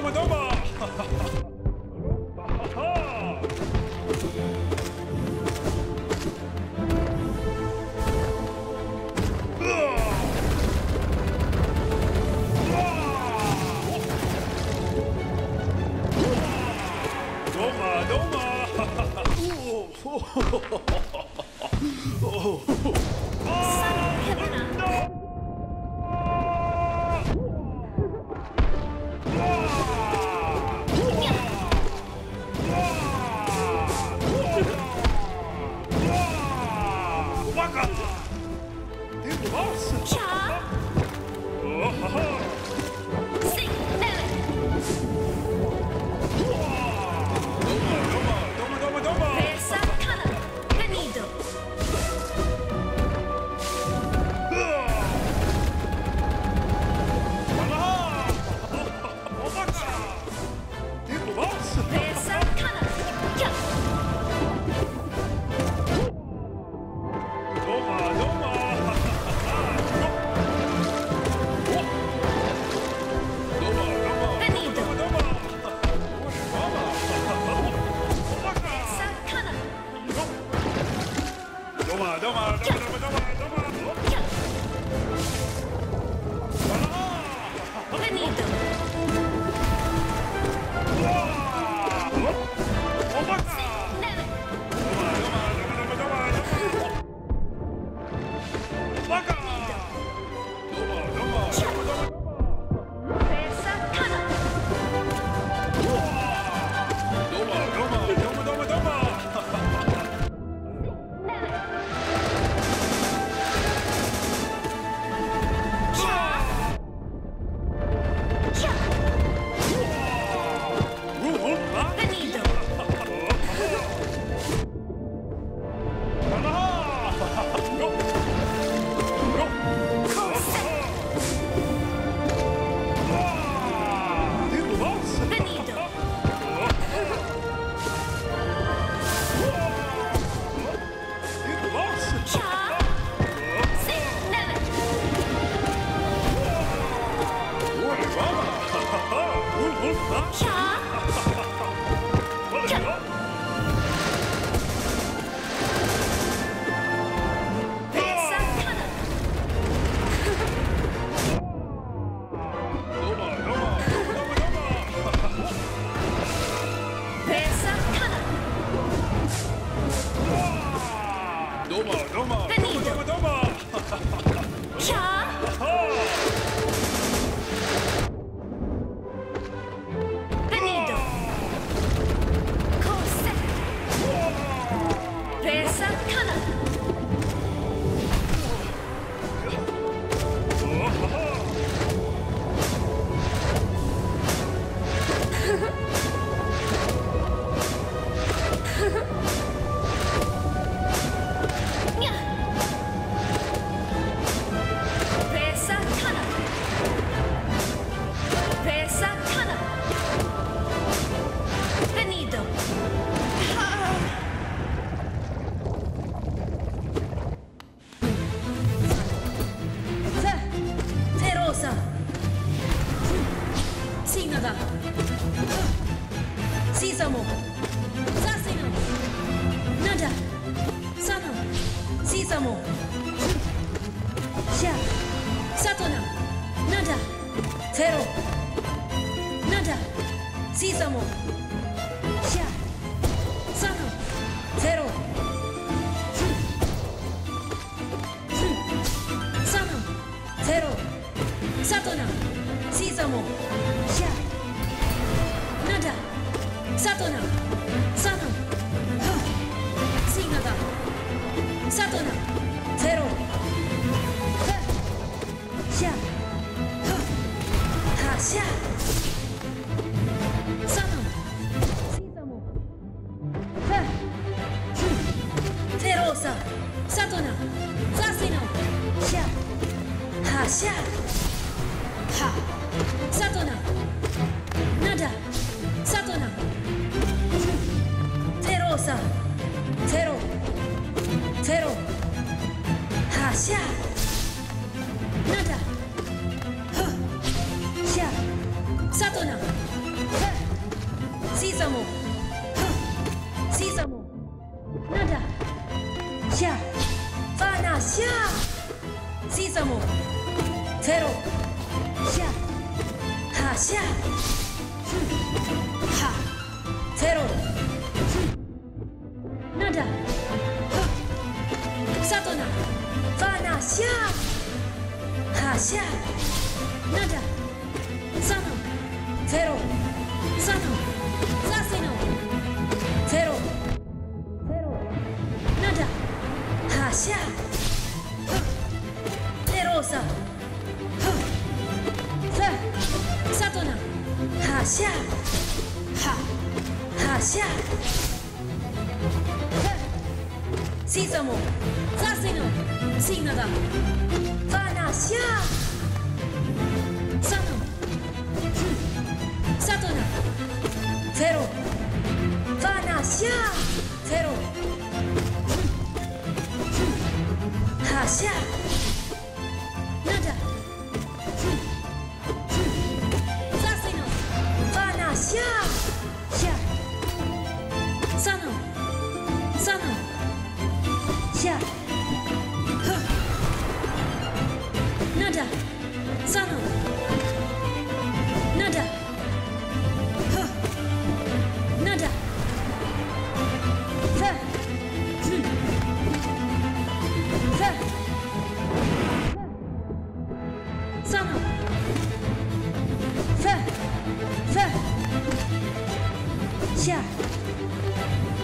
Satana Sésamo. Nada. Ya. Vanas. Ya. Sésamo. Cero. Ya. Ha. Ya. Ha. Cero. Nada. Ha. Satona. Vanas. Ya. Ha. Ya. Nada. Sano. Cero. Sano. Saseno. Cero. Cero. Nada. Hasha. Cerosa. Sa. Satona. Hasha. Ha. Hasha. Sisamo. Saseno. Sinada. Vanasha. Sano. Satona. Cero. Vanasha. Cero. Hasha. Nada. Sasino. Vanasha. Ya. Sano. Sano. Ya. Nada. Sano. Nada. Fa,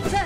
fa,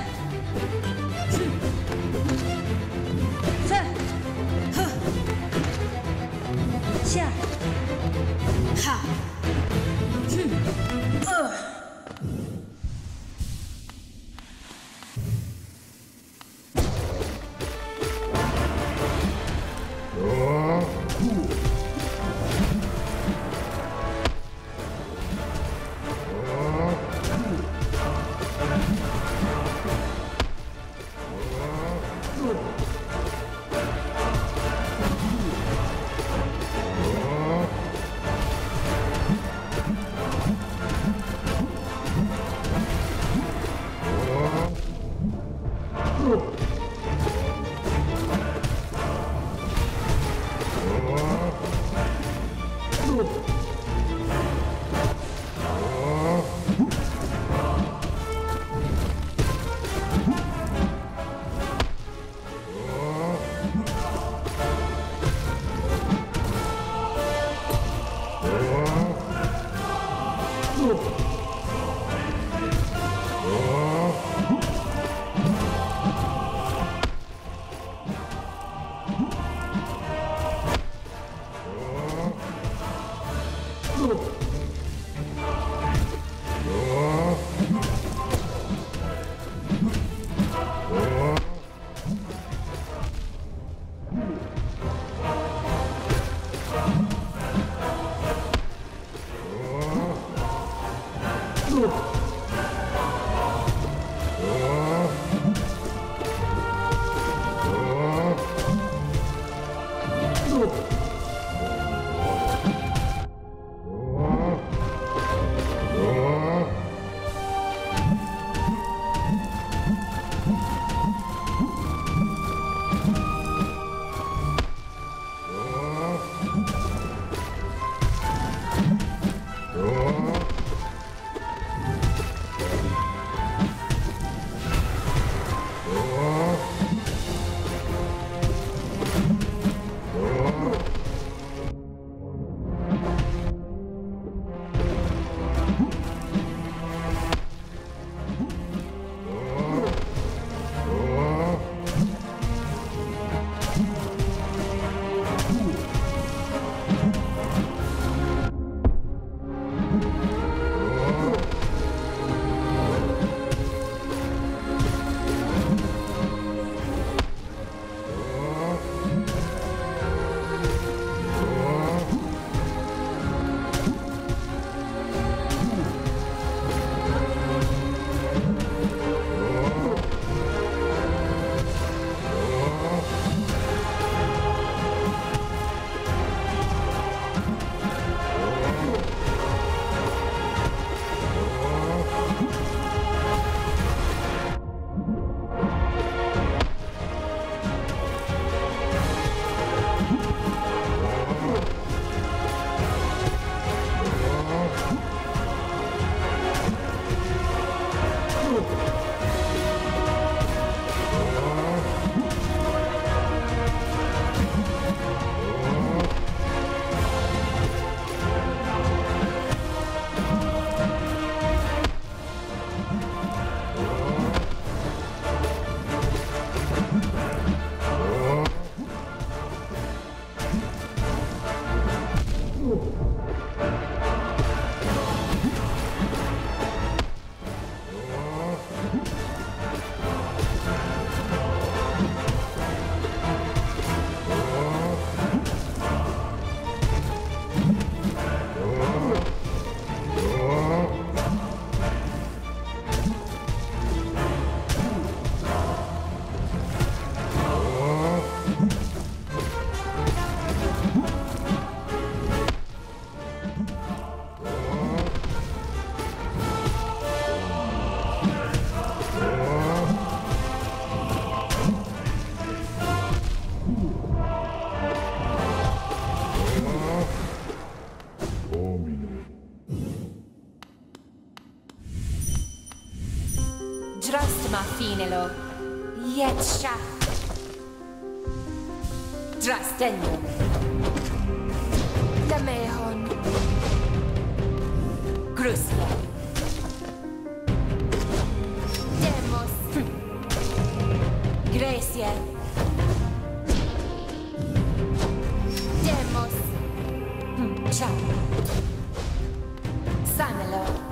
Drost ma finelo, jetsza. Drostenio. Damehon. Grusia. Demos. Grecia. Demos. Ciao. Samelo.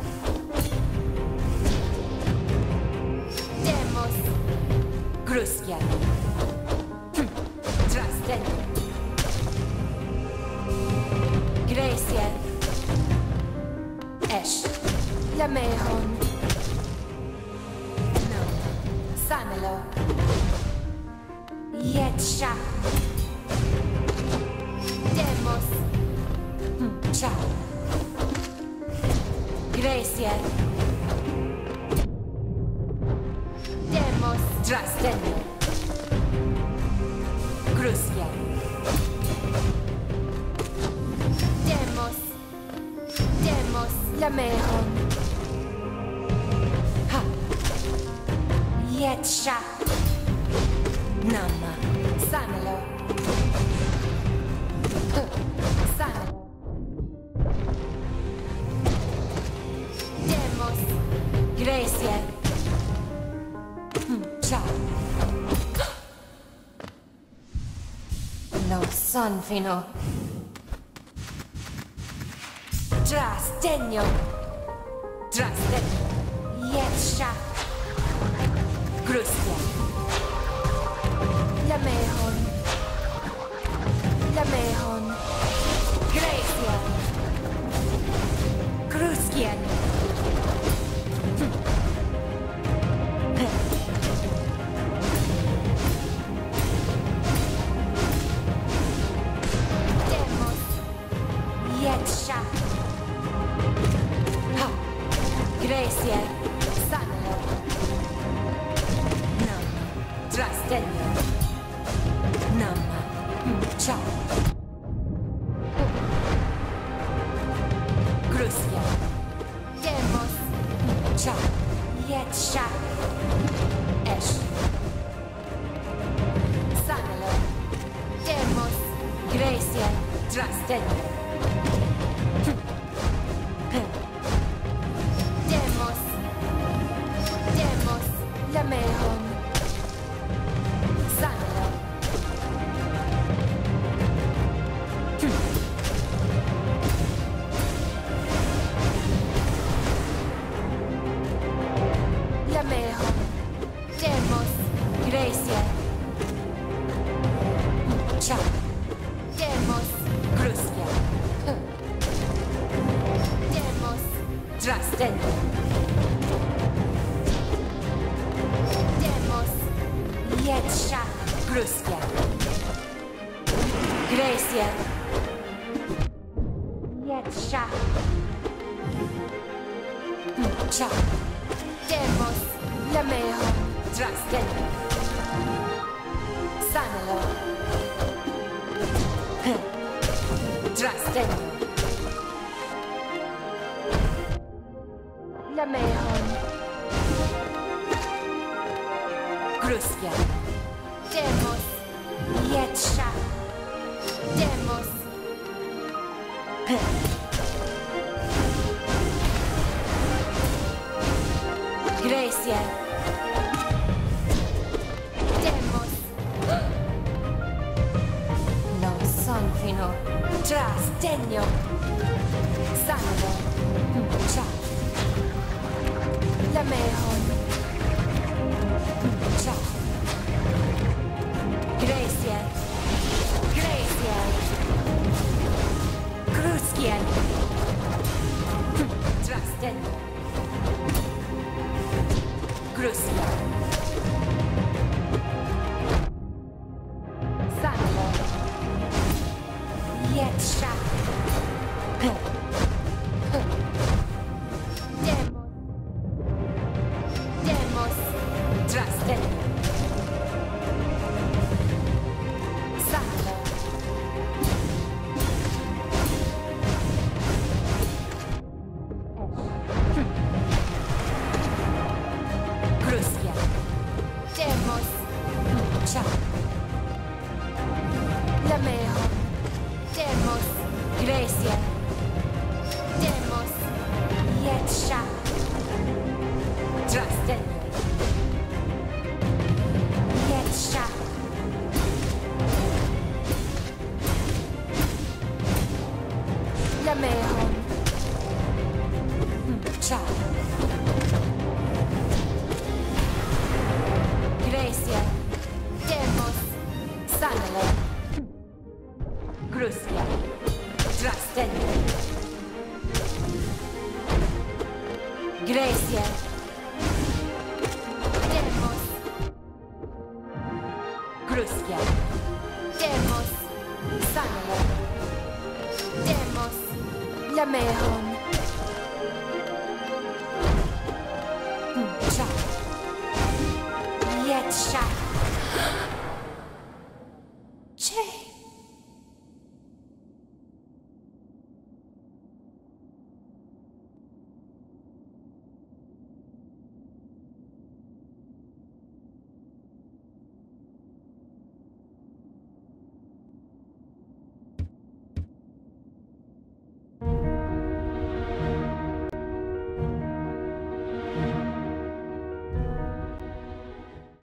Rusia. Drasten. Grecia. Esh. Lamehon. No. Samelo. Jetsza. Demos. Ciao. Grecia. Drastenio. Grusia. Demos. Demos. Lamehon. Ha. Jetsza. Namma. Samelo. Samelo. Demos. Grecia. No son fino. Drastenio. Drastenio. Jetsza. Grusia. Lamehon. Lamehon. Grecia. Gruskian. Grecia, Samelo. Nam, Drastenio. Nam, ciao. Grusia. Demos. Ciao. Jetsza. Esh. Samelo. Demos. Grecia, Drastenio. Lamehon. Samelo. Lamehon. Demos. Grecia. Ciao. Demos. Grusia. Demos. Drastenio. Jetsza. Grusia. Grecia. Jetsza. Ciao. Demos. Lamehon. Drastenio. Samelo. Drastenio. Lamehon. Prusia. Demos, Jetscha. Demos. Grecia. Demos. Non son fino. Trastegno. Sangue. Ciao. La mejor. Gracias. Gracias. Kruskian. Trasten. Kruskian. Sango. Jetscha. Demos. Demos. Trasten. Grecia. Demos. Jetscha. Trasten. Jetscha. Lamehon. Ciao. Grecia. Demos. Sanele. Grusia. Trasten. Grecia. Demos. Grusia. Demos. Sango. Demos. Lamehon. Ciao. Jetscha.